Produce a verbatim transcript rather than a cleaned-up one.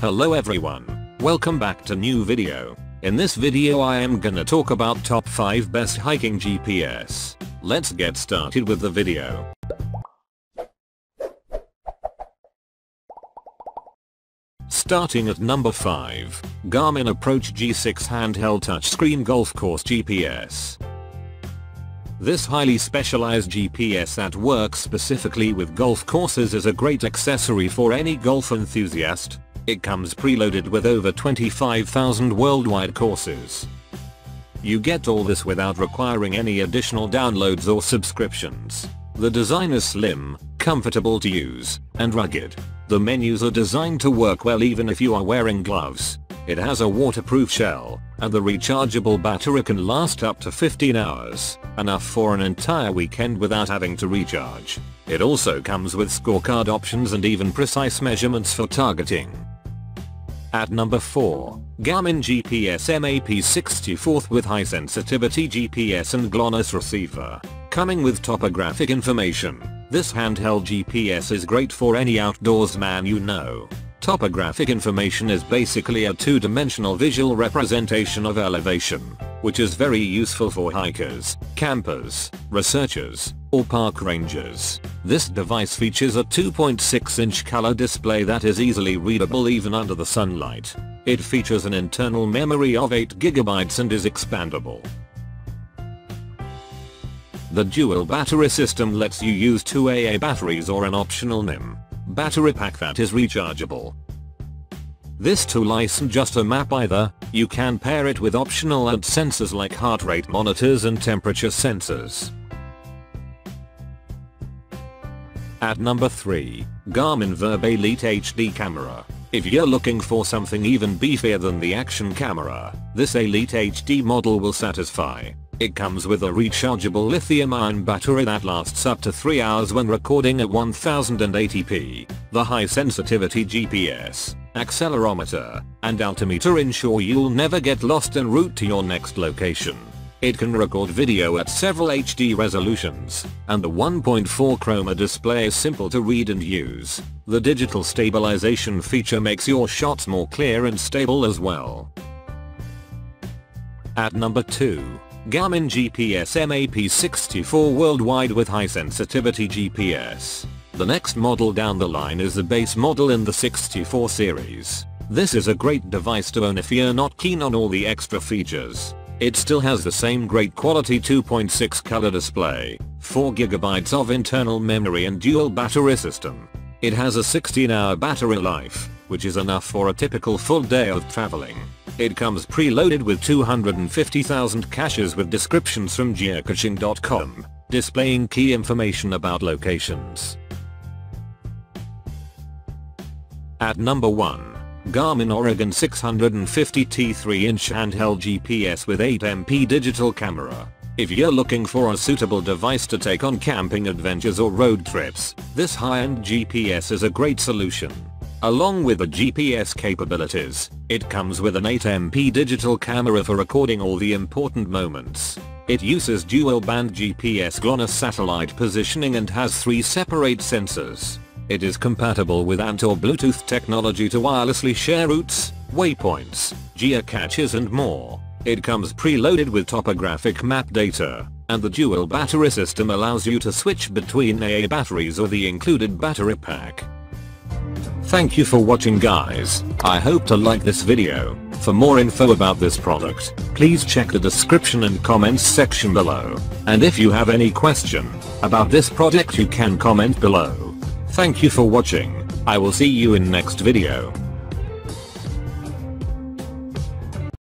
Hello everyone, welcome back to new video. In this video I am gonna talk about top five best hiking G P S. Let's get started with the video. Starting at number five, Garmin Approach G six Handheld Touchscreen Golf Course G P S. This highly specialized G P S that works specifically with golf courses is a great accessory for any golf enthusiast. It comes preloaded with over twenty-five thousand worldwide courses. You get all this without requiring any additional downloads or subscriptions. The design is slim, comfortable to use, and rugged. The menus are designed to work well even if you are wearing gloves. It has a waterproof shell, and the rechargeable battery can last up to fifteen hours, enough for an entire weekend without having to recharge. It also comes with scorecard options and even precise measurements for targeting. At number four, Garmin G P S M A P sixty-fourth with high sensitivity G P S and GLONASS receiver. Coming with topographic information, this handheld G P S is great for any outdoors man you know. Topographic information is basically a two-dimensional visual representation of elevation, which is very useful for hikers, campers, researchers, or park rangers. This device features a two point six inch color display that is easily readable even under the sunlight. It features an internal memory of eight gigabytes and is expandable. The dual battery system lets you use two double A batteries or an optional NiMH battery pack that is rechargeable. This tool isn't just a map either, you can pair it with optional A N T sensors like heart rate monitors and temperature sensors. At number three, Garmin VIRB Elite H D Camera. If you're looking for something even beefier than the action camera, this Elite H D model will satisfy. It comes with a rechargeable lithium-ion battery that lasts up to three hours when recording at one thousand eighty p. The high-sensitivity G P S, accelerometer, and altimeter ensure you'll never get lost en route to your next location. It can record video at several H D resolutions, and the one point four chroma display is simple to read and use. The digital stabilization feature makes your shots more clear and stable as well. At number two. Garmin G P S M A P sixty-four Worldwide with High Sensitivity G P S. The next model down the line is the base model in the sixty-four series. This is a great device to own if you're not keen on all the extra features. It still has the same great quality two point six color display, four gigabytes of internal memory and dual battery system. It has a sixteen hour battery life, which is enough for a typical full day of traveling. It comes preloaded with two hundred fifty thousand caches with descriptions from geocaching dot com, displaying key information about locations. At number one, Garmin Oregon six fifty T three inch handheld G P S with eight megapixel digital camera. If you're looking for a suitable device to take on camping adventures or road trips, this high-end G P S is a great solution. Along with the G P S capabilities, it comes with an eight megapixel digital camera for recording all the important moments. It uses dual-band G P S GLONASS satellite positioning and has three separate sensors. It is compatible with A N T or Bluetooth technology to wirelessly share routes, waypoints, geocaches and more. It comes preloaded with topographic map data, and the dual battery system allows you to switch between double A batteries or the included battery pack. Thank you for watching guys, I hope to like this video. For more info about this product, please check the description and comments section below. And if you have any question about this product you can comment below. Thank you for watching, I will see you in next video.